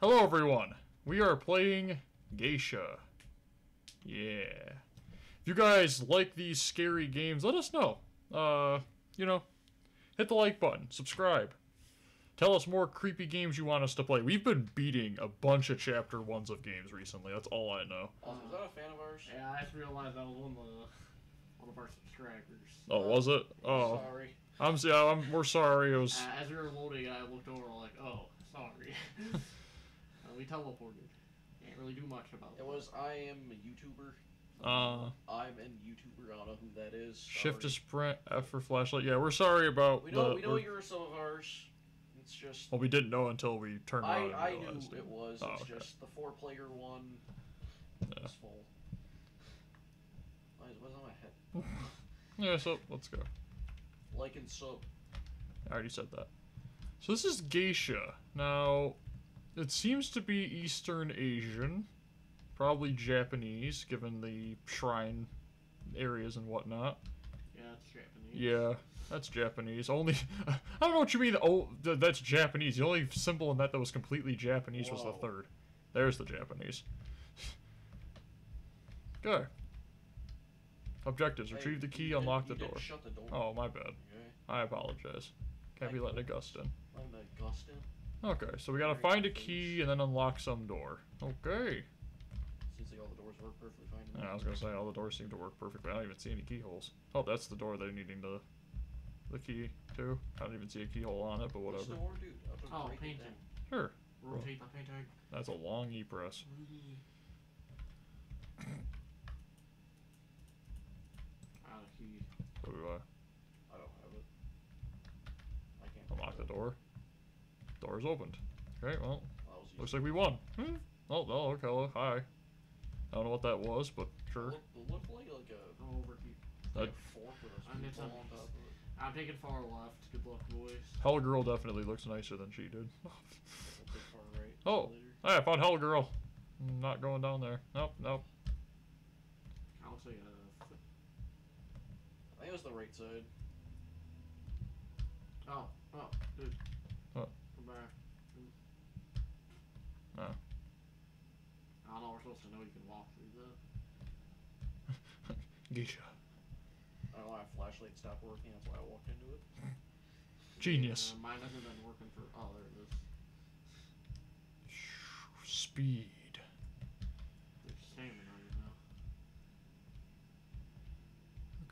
Hello everyone, we are playing Geisha. Yeah. If you guys like these scary games, let us know. Hit the like button, subscribe. Tell us more creepy games you want us to play. We've been beating a bunch of chapter 1s of games recently, that's all I know. Also, was that a fan of ours? Yeah, I just realized that was one of our subscribers. Oh, was it? Oh. Sorry. We're sorry, it was... as we were loading, I looked over and was like, oh, sorry. We teleported. Can't really do much about it. It was, I am a YouTuber. I'm a YouTuber, I don't know who that is. Sorry. Shift to sprint, F for flashlight. Yeah, we're sorry about... We know you're some of ours. It's just... Well, we didn't know until we turned around and realized. I knew it was. Oh, it's okay. Just the 4-player one. Yeah. It's full. What's on my head? Yeah, so, let's go. Like and sub. I already said that. So this is Geisha. Now... it seems to be Eastern Asian, probably Japanese, given the shrine areas and whatnot. Yeah, that's Japanese. Yeah, that's Japanese. Only, I don't know what you mean, oh, that's Japanese. The only symbol in that was completely Japanese was the third. There's the Japanese. Okay. Objectives, retrieve the key, unlock the door. Shut the door. Oh, my bad. Okay. I apologize. Can't be letting a gust in. Letting a gust in? Okay, so we gotta find a key and then unlock some door. Okay. Seems like all the doors work perfectly fine. Yeah, I was gonna say all the doors seem to work perfectly. I don't even see any keyholes. Oh, that's the door they're needing the key to. I don't even see a keyhole on it, but whatever. Door, dude? Oh, painting. Sure. Rotate the painting. That's a long E press. Out of key. What do I don't have it. I can't unlock the door. Door's opened. Okay, well, looks like we won. Hmm? Oh, okay, hello, hi. I don't know what that was, but sure. It looked like a overheat. Like fork with I'm taking far left. Good luck, boys. Hell Girl definitely looks nicer than she did. Oh, hey, I found Hell Girl. I'm not going down there. Nope. I'll say I think it was the right side. Oh, dude. What? No. I don't know, we're supposed to know you can walk through that. Geisha. I don't know why my flashlight stopped working, that's why I walked into it. Genius. Mine hasn't been working for... Oh, there it is. Speed. There's salmon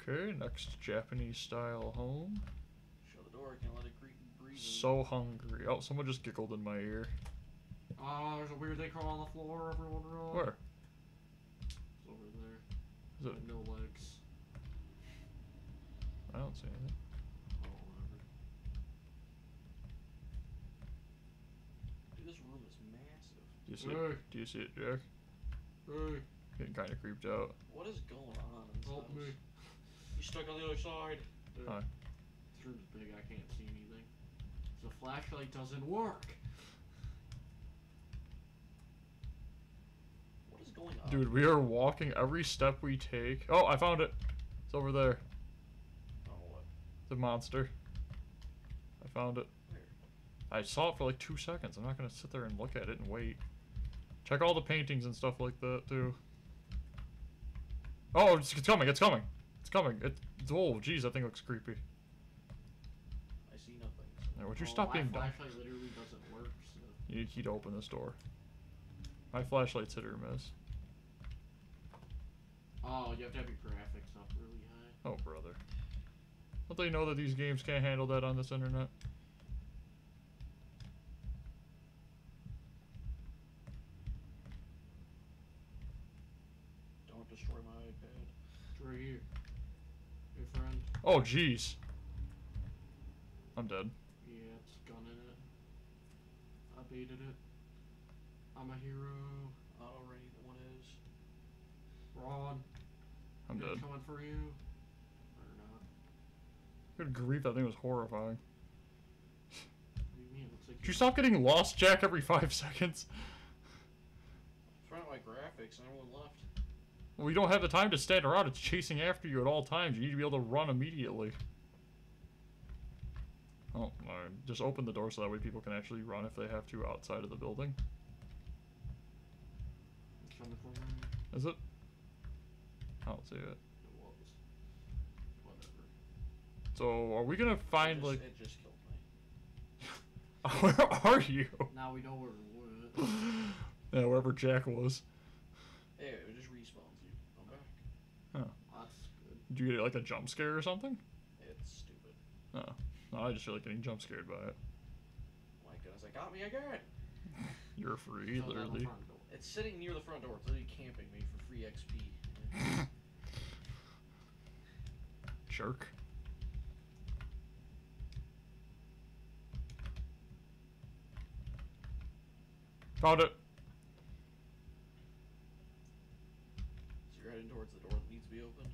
right now. Okay, next Japanese-style home. Shut the door, I can't let it creep. So hungry. Oh, someone just giggled in my ear. Oh, there's a weird thing crawling on the floor, everyone run. Where? It's over there. Is it? No legs. I don't see anything. Oh, whatever. Dude, this room is massive. Do you see it, Jack? Hey. Getting kind of creeped out. What is going on in this house? Help me. You're stuck on the other side. Hi. This room's big, I can't see anything. The flashlight doesn't work. What is going on? Dude, we are walking every step we take. Oh, I found it. It's over there. Oh, what? The monster. I found it. Where? I saw it for like 2 seconds. I'm not going to sit there and look at it and wait. Check all the paintings and stuff like that, too. Oh, it's coming. It's coming. It's coming. Oh, geez, that thing looks creepy. I see nothing. Now, would you stop being dumb? My flashlight literally doesn't work, so... You need a key to open this door. My flashlight's hit or miss. Oh, you have to have your graphics up really high. Oh, brother. Don't they know that these games can't handle that on this internet? Don't destroy my iPad. It's right here. Your friend. Oh, jeez. I'm dead. Yeah, it's gun in it. I baited it. I'm a hero. Already the one is. Ron. I'm dead. Coming for you. Or not. Good grief, that thing was horrifying. What do you mean? It looks like did you stop getting lost, Jack, every 5 seconds? I'm trying my graphics and everyone left. Well, you don't have the time to stand around. It's chasing after you at all times. You need to be able to run immediately. Oh, alright. Just open the door so that way people can actually run if they have to outside of the building. Is it? I don't see it. It was. Whatever. So, are we gonna find like? It just killed me. Where are you? Now we know where we were. Yeah, wherever Jack was. Yeah, it just respawns you. I'm back. Oh. That's good. Did you get like a jump scare or something? It's stupid. Oh. No, I just feel like getting jump scared by it. Oh my goodness, I got me again! You're free, literally. It's sitting near the front door. It's literally camping me for free XP. Jerk. Found it. So you're heading towards the door that needs to be opened?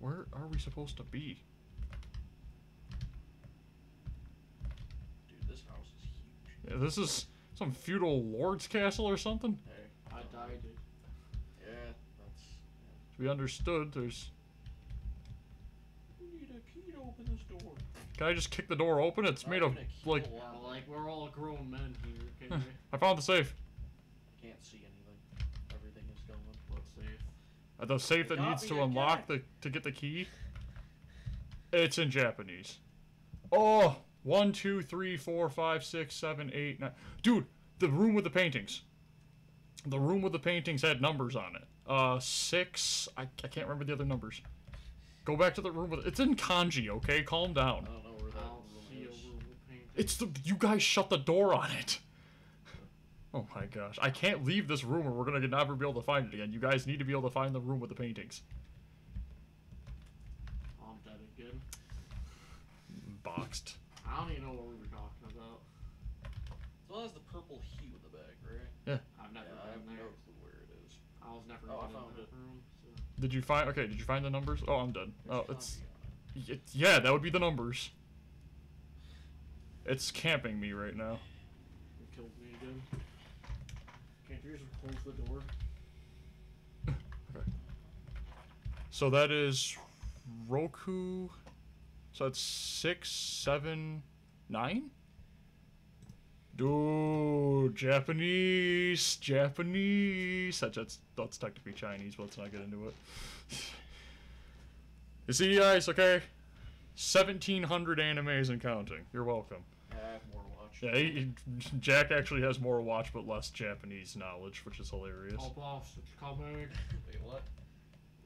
Where are we supposed to be? Dude, this house is huge. Yeah, this is some feudal lord's castle or something. Hey, I died, dude. Yeah, that's... Yeah. To be understood, there's... We need a key to open this door. Can I just kick the door open? It's made of, like... Yeah, like, we're all grown men here, can we? I found the safe. I can't see anything. Everything is going up. Let's see if... The safe that needs to unlock to get the key. It's in Japanese. Oh, 1, 2, 3, 4, 5, 6, 7, 8, 9. Dude, the room with the paintings. The room with the paintings had numbers on it. 6. I can't remember the other numbers. Go back to the room with. It's in Kanji. Okay, calm down. I don't know where that room is. It's the. You guys shut the door on it. Oh my gosh. I can't leave this room or we're going to never be able to find it again. You guys need to be able to find the room with the paintings. I'm dead again. Boxed. I don't even know what we were talking about. So that has the purple hue in the bag, right? Yeah. I've never been there. I have no clue where it is. I was never in that room. So. Did you find... Okay, did you find the numbers? Oh, I'm dead. There's yeah, that would be the numbers. It's camping me right now. It killed me again. Can't you just close the door? Okay. So that is Roku. So that's 6, 7, 9. Dude, Japanese. That's technically Chinese, but let's not get into it. You see, guys, okay? 1,700 animes and counting. You're welcome. I have more watch. Yeah, Jack actually has more watch, but less Japanese knowledge, which is hilarious. Oh, boss, it's coming. Wait, what?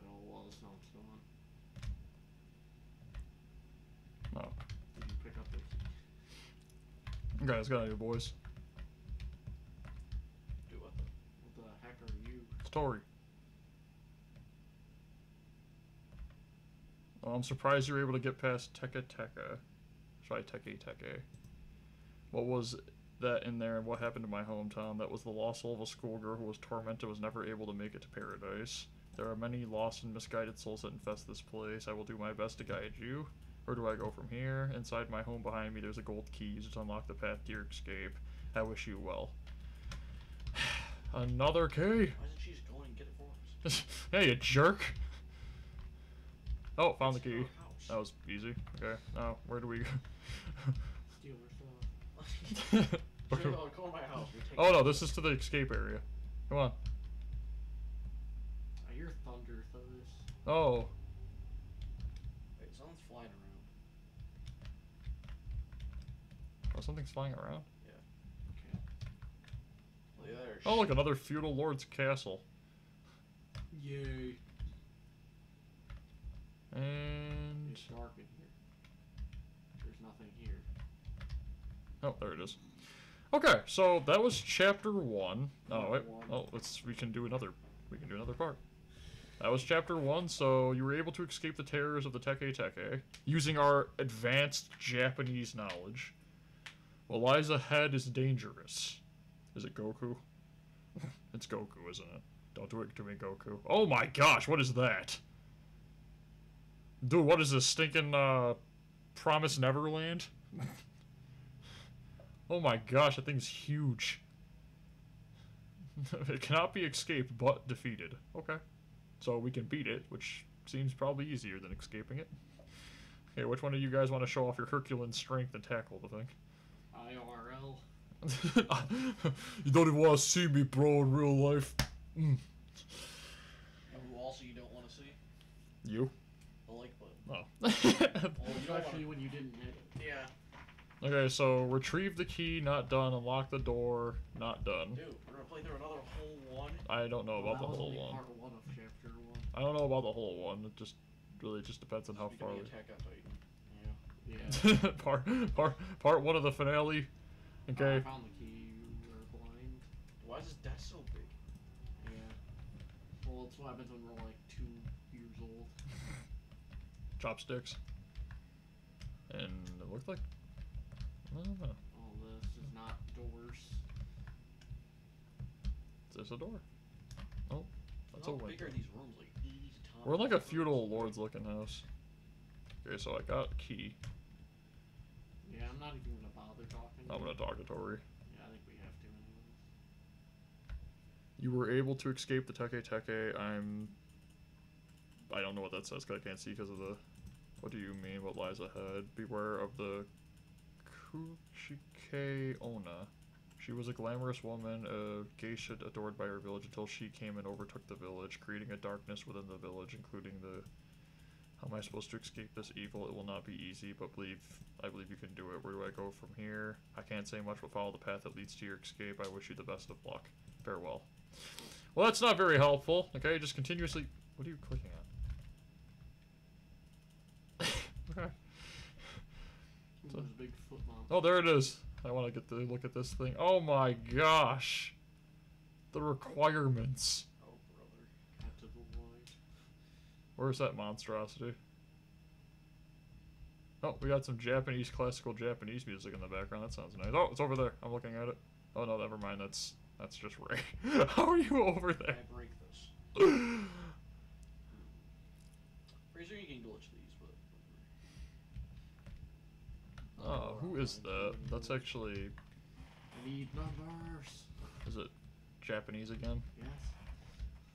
No, while the sound's going. Oh. Did you pick up this? Okay, let's get out of here, boys. Dude, what the heck are you? Story. Well, I'm surprised you were able to get past Teke Teke. Try Teke Teke. What was that in there and what happened to my hometown? That was the lost soul of a schoolgirl who was tormented and was never able to make it to paradise. There are many lost and misguided souls that infest this place. I will do my best to guide you. Where do I go from here? Inside my home behind me there's a gold key. Use it to unlock the path to your escape. I wish you well. Another key! Why isn't she just going and get it for us? Hey, you jerk! Oh, found the key. That was easy. Okay, now where do we go? Steal her stuff. Call my house. Oh no, this is to the escape area. Come on. Oh, you're thunder thugs. Oh. Wait, something's flying around. Oh, something's flying around? Yeah. Okay. Look at there. Oh, look, another feudal lord's castle. Yay. And... It's dark in here. There's nothing here. Oh, there it is. Okay, so that was chapter 1. Oh wait, oh we can do another part. That was chapter 1. So you were able to escape the terrors of the Teke Teke using our advanced Japanese knowledge. What lies ahead is dangerous. Is it Goku? It's Goku, isn't it? Don't do it to me, Goku. Oh my gosh, what is that? Dude, what is this stinking Promise Neverland? Oh my gosh, that thing's huge. It cannot be escaped, but defeated. Okay. So we can beat it, which seems probably easier than escaping it. Okay, which one of you guys want to show off your Herculean strength and tackle the thing? IRL. You don't even want to see me, bro, in real life. Mm. And who also you don't want to see? You. The like button. Oh. Well, you actually when you didn't hit it. Yeah. Okay, so retrieve the key, not done. Unlock the door, not done. Dude, we're gonna play through another whole one. I don't know about the whole one. Part one of chapter one. I don't know about the whole one. It just really just depends on how far. Attack on Titan. Yeah. Yeah. part one of the finale. Okay. I found the key. We're blind. Why is this desk so big? Yeah. Well, it's what happens when we're like 2 years old. Chopsticks. And it looked like. I don't know. All this is not doors. There's a door. Oh, that's a window. How big are these rooms? Like these tons. We're like a feudal lord's looking house. Okay, so I got a key. Yeah, I'm not even gonna bother talking. I'm gonna talk to Tori. Yeah, I think we have to. Anyways. You were able to escape the Teke Teke. I don't know what that says because I can't see because of the. What do you mean? What lies ahead? Beware of the. Kushike Onna. She was a glamorous woman, a geisha adored by her village until she came and overtook the village, creating a darkness within the village, including the... How am I supposed to escape this evil? It will not be easy, but I believe you can do it. Where do I go from here? I can't say much, but follow the path that leads to your escape. I wish you the best of luck. Farewell. Well, that's not very helpful. Okay, just continuously... What are you clicking on? Okay. Ooh, big foot mom. Oh, there it is. I want to get to look at this thing. Oh my gosh. The requirements. Oh, brother. Cut to the light. Where's that monstrosity? Oh, we got some Japanese, classical Japanese music in the background. That sounds nice. Oh, it's over there. I'm looking at it. Oh, no, never mind. That's just Ray. How are you over there? I break this. Pretty sure you can glitch these, but... Oh, who is that? That's actually... I need numbers! Is it Japanese again? Yes.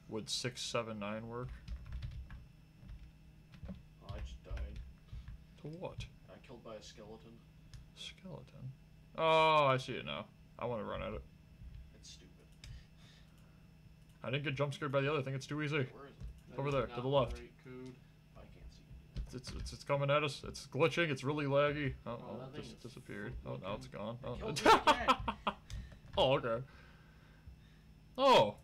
Would 679 work? Oh, I just died. To what? I got killed by a skeleton. Skeleton? Oh, I see it now. I want to run at it. It's stupid. I didn't get jump scared by the other thing. It's too easy. Where is it? Over there, to the left. I can't see. It's coming at us. It's glitching. It's really laggy. Oh, it just disappeared. Oh, now it's gone. Oh, oh, okay. Oh,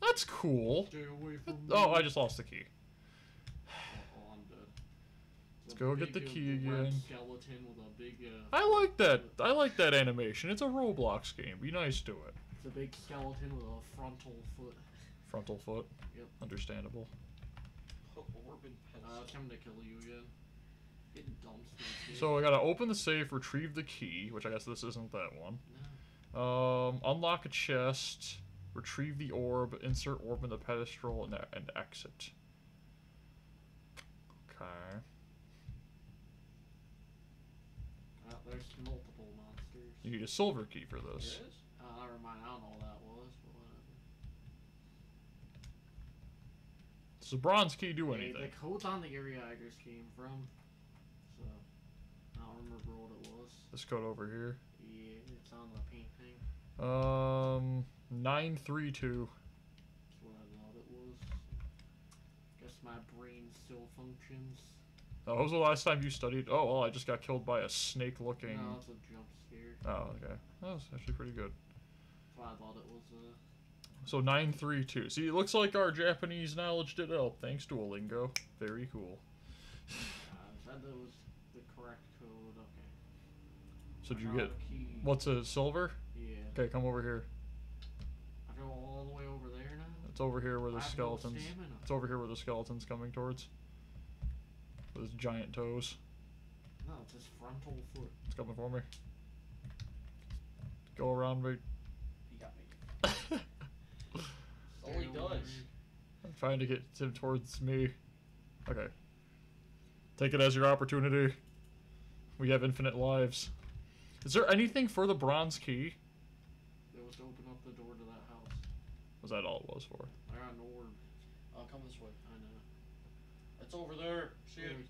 that's cool. Stay away from me. Oh, I just lost the key. Oh, I'm dead. Let's go get the key again. Skeleton with a big. I like that. I like that animation. It's a Roblox game. Be nice to it. It's a big skeleton with a frontal foot. Frontal foot. Yep. Understandable. It's coming to kill you again. Getting dumpster. So I gotta open the safe, retrieve the key, which I guess this isn't that one. No. Unlock a chest, retrieve the orb, insert orb in the pedestal, and exit. Okay. There's multiple monsters. You need a silver key for this. There is? Never mind. I don't know what that was, but whatever. Does the bronze key do anything? The code's on the area I just came from, so I don't remember what it was. This code over here? Yeah, it's on the painting. 932. That's what I thought it was. Guess my brain still functions. Oh, what was the last time you studied? Oh, well, I just got killed by a snake-looking... No, it's a jump scare. Oh, okay. That was actually pretty good. That's what I thought it was, So 932. See, it looks like our Japanese knowledge did help. Thanks, Duolingo. Very cool. I said that was the correct code. Okay. So did you get... Key. What's a silver? Yeah. Okay, come over here. I go all the way over there now? It's over here where the skeletons... It's over here where the skeleton's coming towards. With his giant toes. No, it's his frontal foot. It's coming for me. Go around me. He got me. Oh, he does. I'm trying to get him towards me. Okay. Take it as your opportunity. We have infinite lives. Is there anything for the bronze key? It was to open up the door to that house. Was that all it was for? I got an orb. I'll come this way. I know. It's over there. See it.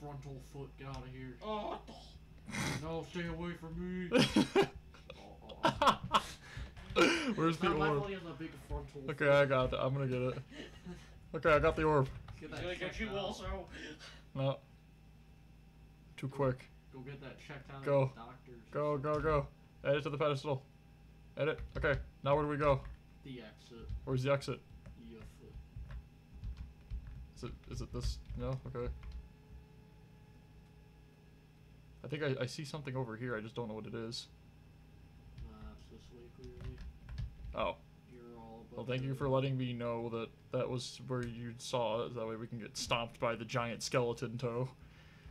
Frontal foot. Get out of here. Oh. No, stay away from me. Oh. Where's the orb? Okay, I got it. I'm gonna get it. Okay, I got the orb. Get that checked out. Also. No. Too quick. Go get that checked out. Go. Go, go, go. Edit to the pedestal. Edit. Okay, now where do we go? The exit. Where's the exit? Yes. Is it this? No? Okay. I think I see something over here. I just don't know what it is. It's this lake really. Oh. You're all about well, thank you for letting me know that that was where you saw it. That way we can get stomped by the giant skeleton toe.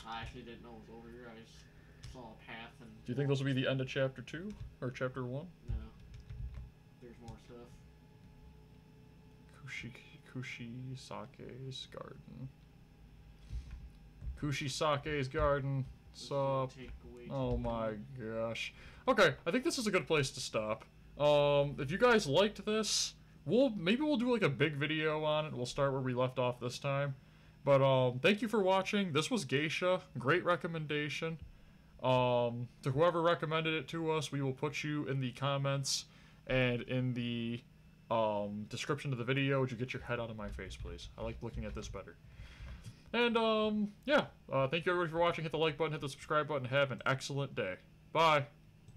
I actually didn't know it was over here. I just saw a path and... Do you think this will be the end of Chapter 2? Or Chapter 1? No. There's more stuff. Kushi Sake's Garden. Kushi Sake's Garden. Sup? Oh my gosh. Okay, I think this is a good place to stop. If you guys liked this, maybe we'll do like a big video on it. We'll start where we left off this time. But thank you for watching. This was Geisha. Great recommendation. To whoever recommended it to us, we will put you in the comments and in the description of the video. Would you get your head out of my face, please? I like looking at this better. And yeah, thank you everybody for watching. Hit the like button, hit the subscribe button. Have an excellent day. Bye.